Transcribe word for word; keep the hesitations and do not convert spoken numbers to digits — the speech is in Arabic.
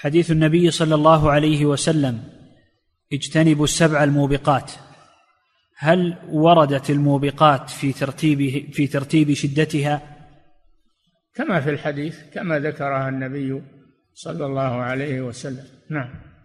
حديث النبي صلى الله عليه وسلم: اجتنبوا السبع الموبقات. هل وردت الموبقات في ترتيب في ترتيب شدتها؟ كما في الحديث، كما ذكرها النبي صلى الله عليه وسلم. نعم.